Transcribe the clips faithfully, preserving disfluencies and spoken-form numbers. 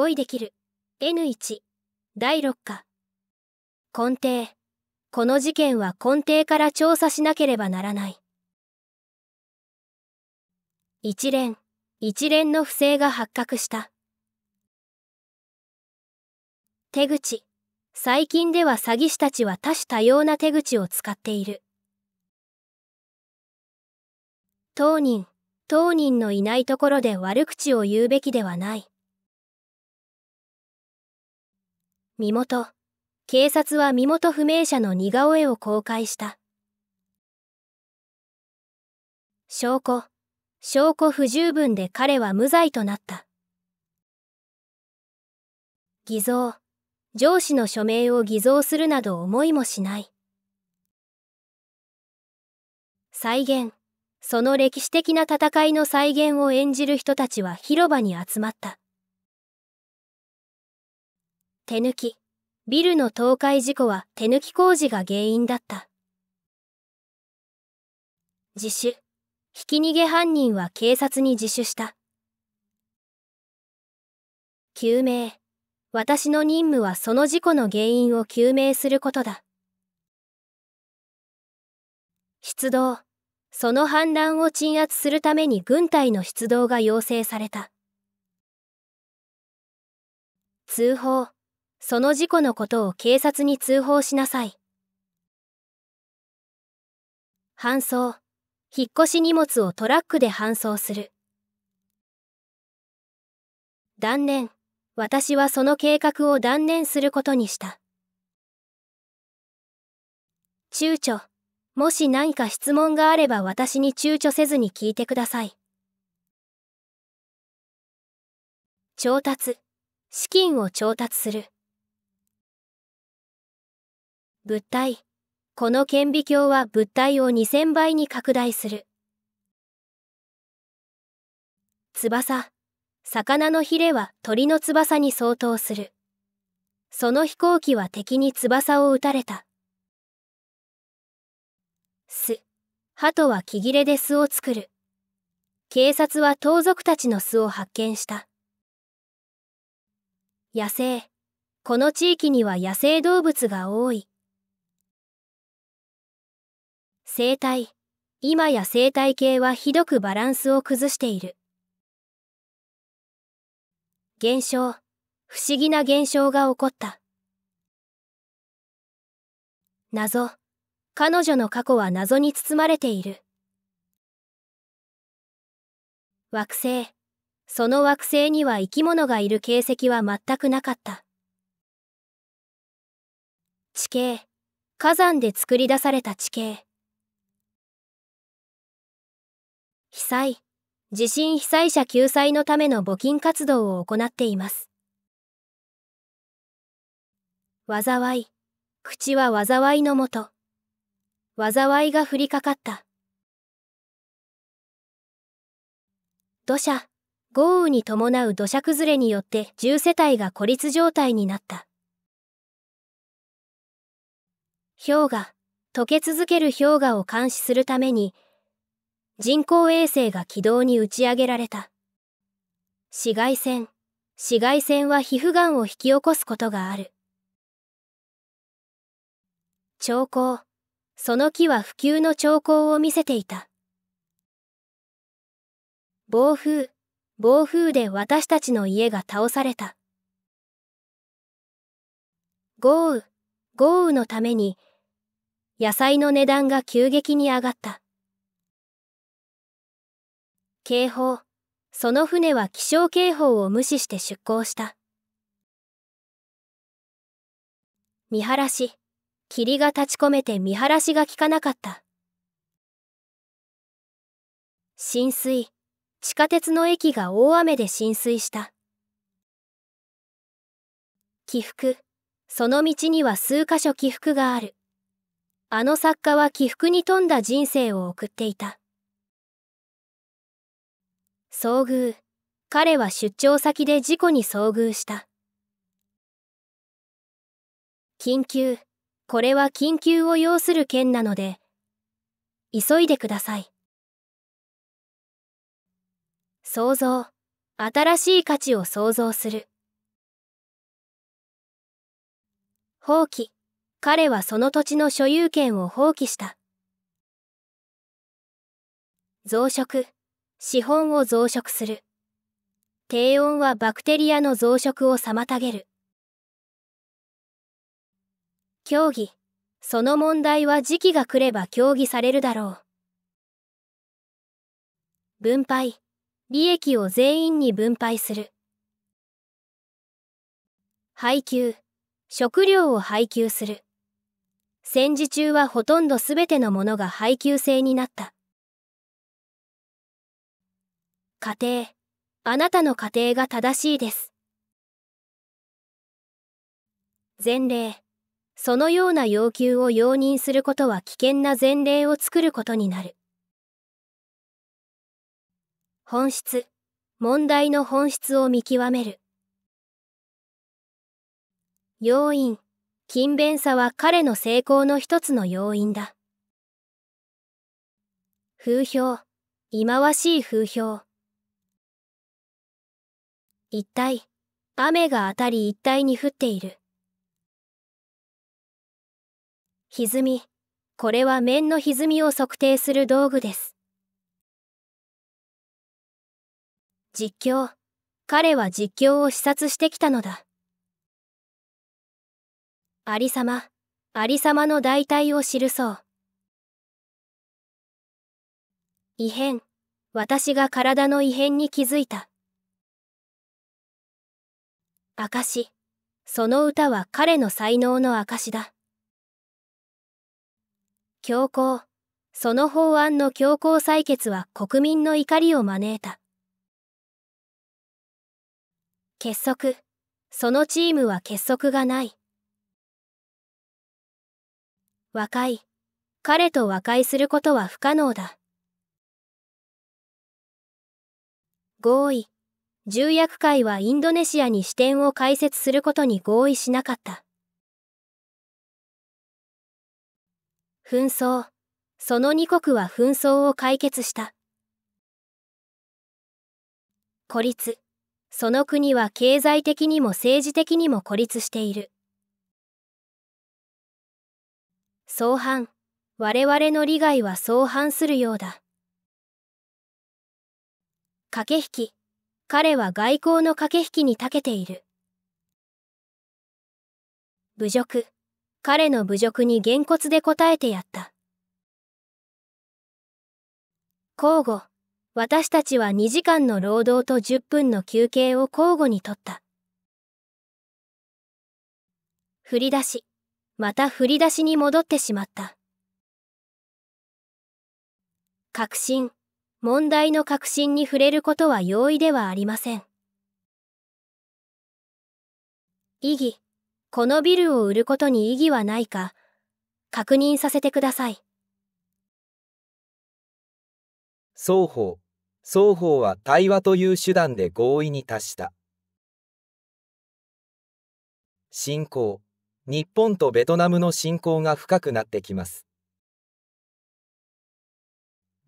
語彙できる。エヌいち だいろっ課根底。この事件は根底から調査しなければならない。一連、一連の不正が発覚した。手口。最近では詐欺師たちは多種多様な手口を使っている。当人、当人のいないところで悪口を言うべきではない。身元。警察は身元不明者の似顔絵を公開した。証拠。証拠不十分で彼は無罪となった。偽造。上司の署名を偽造するなど思いもしない。再現。その歴史的な戦いの再現を演じる人たちは広場に集まった。手抜き。ビルの倒壊事故は手抜き工事が原因だった。自首。ひき逃げ犯人は警察に自首した。究明。私の任務はその事故の原因を究明することだ。出動。その反乱を鎮圧するために軍隊の出動が要請された。通報。その事故のことを警察に通報しなさい。搬送。引っ越し荷物をトラックで搬送する。断念。私はその計画を断念することにした。躊躇。もし何か質問があれば私に躊躇せずに聞いてください。調達。資金を調達する。物体。この顕微鏡は物体をにせんばいに拡大する。翼。魚のヒレは鳥の翼に相当する。その飛行機は敵に翼を撃たれた。巣。鳩は木切れで巣を作る。警察は盗賊たちの巣を発見した。野生。この地域には野生動物が多い。生態。今や生態系はひどくバランスを崩している。現象。不思議な現象が起こった。謎。彼女の過去は謎に包まれている。惑星。その惑星には生き物がいる形跡は全くなかった。地形。火山で作り出された地形。被災。地震被災者救済のための募金活動を行っています。災い。口は災いのもと。災いが降りかかった。土砂。豪雨に伴う土砂崩れによってじゅっせたいが孤立状態になった。氷河。溶け続ける氷河を監視するために、人工衛星が軌道に打ち上げられた。紫外線。紫外線は皮膚がんを引き起こすことがある。兆候。その木は不朽の兆候を見せていた。暴風。暴風で私たちの家が倒された。豪雨。豪雨のために、野菜の値段が急激に上がった。警報。その船は気象警報を無視して出港した。見晴らし。霧が立ち込めて見晴らしが効かなかった。浸水。地下鉄の駅が大雨で浸水した。起伏。その道には数箇所起伏がある。あの作家は起伏に富んだ人生を送っていた。遭遇。彼は出張先で事故に遭遇した。緊急。これは緊急を要する件なので、急いでください。創造。新しい価値を創造する。放棄。彼はその土地の所有権を放棄した。増殖。資本を増殖する。低温はバクテリアの増殖を妨げる。協議。その問題は時期が来れば協議されるだろう。分配。利益を全員に分配する。配給。食料を配給する。戦時中はほとんどすべてのものが配給制になった。家庭。あなたの家庭が正しいです。前例。そのような要求を容認することは危険な前例を作ることになる。本質。問題の本質を見極める。要因。勤勉さは彼の成功の一つの要因だ。風評。忌まわしい風評。一帯。雨が当たり一帯に降っている。歪み。これは面の歪みを測定する道具です。実況。彼は実況を視察してきたのだ。ありさま。ありさまの代替を記そう。異変。私が体の異変に気づいた。証。その歌は彼の才能の証だ。強行。その法案の強行採決は国民の怒りを招いた。結束。そのチームは結束がない。和解。彼と和解することは不可能だ。合意。重役会はインドネシアに支店を開設することに合意しなかった。紛争。そのに国は紛争を解決した。孤立。その国は経済的にも政治的にも孤立している。相反。我々の利害は相反するようだ。駆け引き。彼は外交の駆け引きに長けている。侮辱。彼の侮辱にげんこつで応えてやった。交互。私たちはにじかんの労働とじゅっぷんの休憩を交互にとった。振り出し。また振り出しに戻ってしまった。確信。問題の確信に触れることは容易ではありません。意義。このビルを売ることに意義はないか、確認させてください。双方。双方は対話という手段で合意に達した。侵攻。日本とベトナムの侵攻が深くなってきます。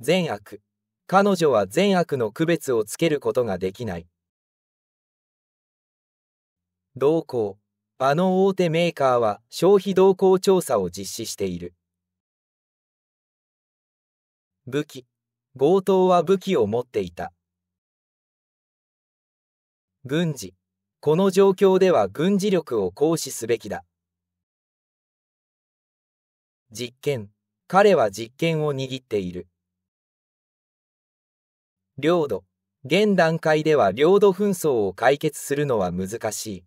善悪。彼女は善悪の区別をつけることができない。動向。あの大手メーカーは消費動向調査を実施している。武器。強盗は武器を持っていた。軍事。この状況では軍事力を行使すべきだ。実験。彼は実験を握っている。領土。現段階では領土紛争を解決するのは難しい。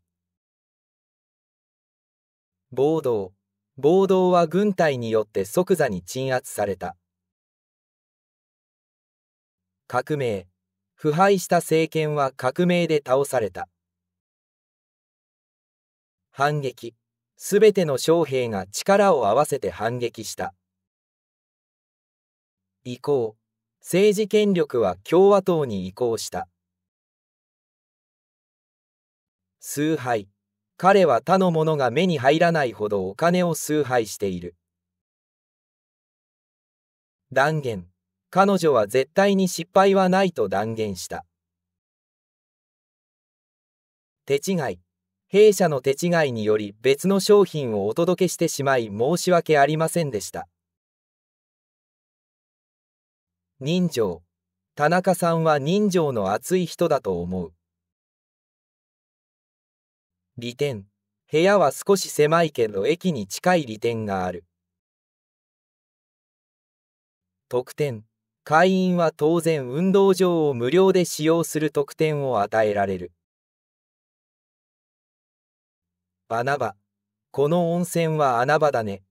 暴動。暴動は軍隊によって即座に鎮圧された。革命。腐敗した政権は革命で倒された。反撃。すべての将兵が力を合わせて反撃した。移行。政治権力は共和党に移行した。崇拝。彼は他のものが目に入らないほどお金を崇拝している。断言。彼女は絶対に失敗はないと断言した。手違い。弊社の手違いにより別の商品をお届けしてしまい申し訳ありませんでした。人情。田中さんは人情の熱い人だと思う。利点。部屋は少し狭いけど駅に近い利点がある。特典。会員は当然運動場を無料で使用する特典を与えられる。穴場。この温泉は穴場だね。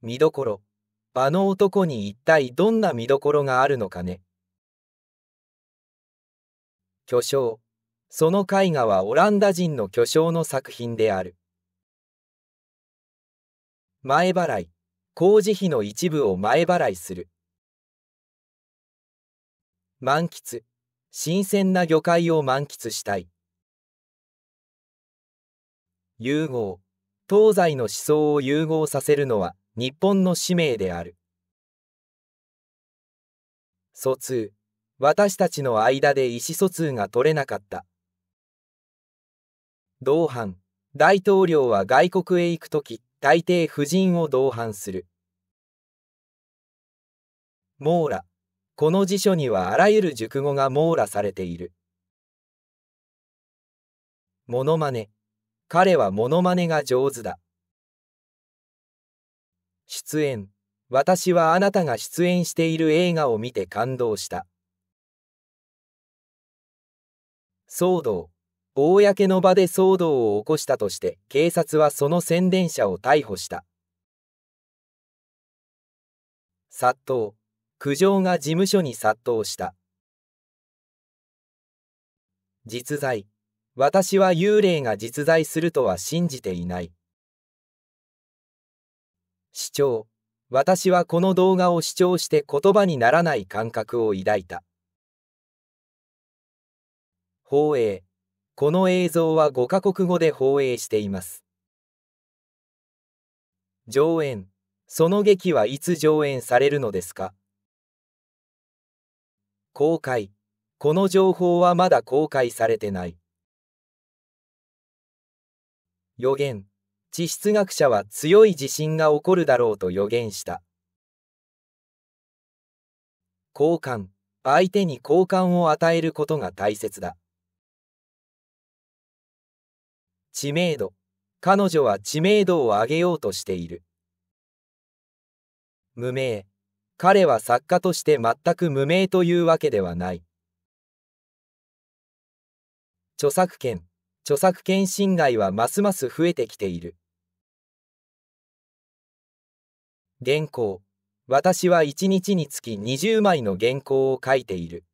見どころ。あの男に一体どんな見どころがあるのかね。巨匠。その絵画はオランダ人の巨匠の作品である。前払い。工事費の一部を前払いする。満喫。新鮮な魚介を満喫したい。融合。東西の思想を融合させるのは日本の使命である。疎通。私たちの間で意思疎通が取れなかった。同伴。大統領は外国へ行くとき、大抵夫人を同伴する。網羅。この辞書にはあらゆる熟語が網羅されている。モノマネ。彼はモノマネが上手だ。出演。私はあなたが出演している映画を見て感動した。騒動。公の場で騒動を起こしたとして、警察はその宣伝者を逮捕した。殺到。苦情が事務所に殺到した。実在。私は幽霊が実在するとは信じていない。視聴。私はこの動画を視聴して言葉にならない感覚を抱いた。放映。この映像はごカ国語で放映しています。上演。その劇はいつ上演されるのですか？公開。この情報はまだ公開されてない。予言。地質学者は強い地震が起こるだろうと予言した。好感。相手に好感を与えることが大切だ。知名度。彼女は知名度を上げようとしている。無名。彼は作家として全く無名というわけではない。著作権。著作権侵害はますます増えてきている。原稿。私はいちにちにつきにじゅうまいの原稿を書いている。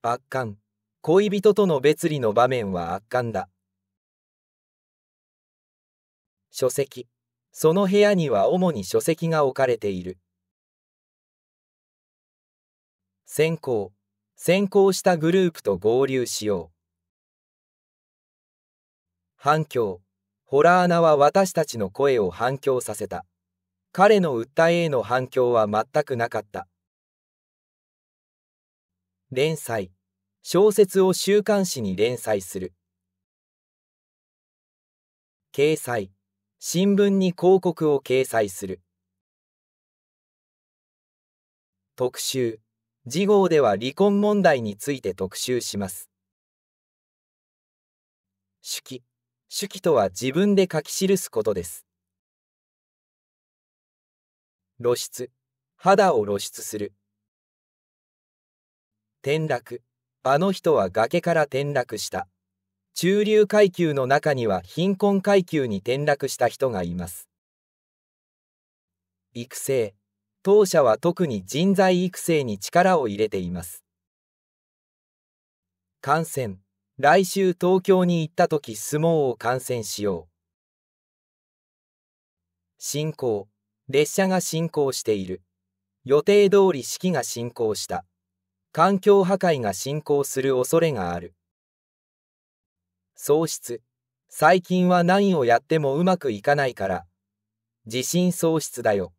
圧巻。恋人との別離の場面は圧巻だ。書籍。その部屋には主に書籍が置かれている。先行。先行したグループと合流しよう。反響。ホラー穴は私たちの声を反響させた。彼の訴えへの反響は全くなかった。連載。小説を週刊誌に連載する。掲載。新聞に広告を掲載する。特集。次号では離婚問題について特集します。手記。手記とは自分で書き記すことです。露出。肌を露出する。転落。あの人は崖から転落した。中流階級の中には貧困階級に転落した人がいます。育成。当社は特に人材育成に力を入れています。観戦。来週東京に行ったとき相撲を観戦しよう。進行。列車が進行している。予定通り式が進行した。環境破壊が進行する恐れがある。喪失。最近は何をやってもうまくいかないから、自信喪失だよ。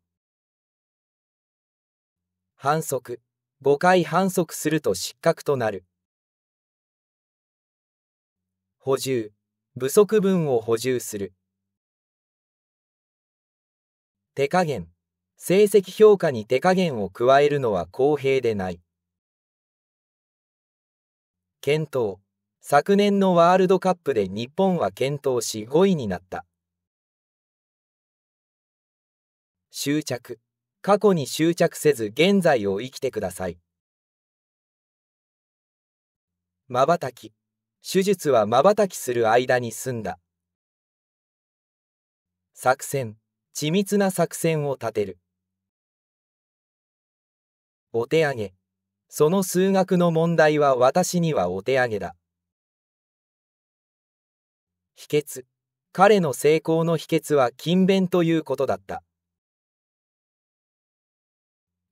反則。ごかい反則すると失格となる。補充、不足分を補充する。手加減、成績評価に手加減を加えるのは公平でない。検討、昨年のワールドカップで日本は健闘しごいになった。執着、過去に執着せず現在を生きてください。瞬き、手術は瞬きする間に済んだ。作戦、緻密な作戦を立てる。お手上げ、その数学の問題は私にはお手上げだ。秘訣、彼の成功の秘訣は勤勉ということだった。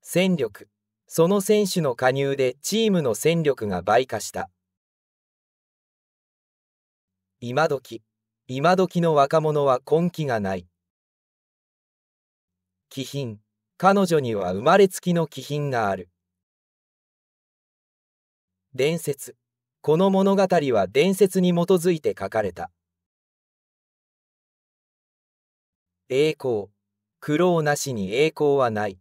戦力、その選手の加入でチームの戦力が倍化した。今時、今時の若者は根気がない。気品、彼女には生まれつきの気品がある。伝説、この物語は伝説に基づいて書かれた。栄光、苦労なしに栄光はない。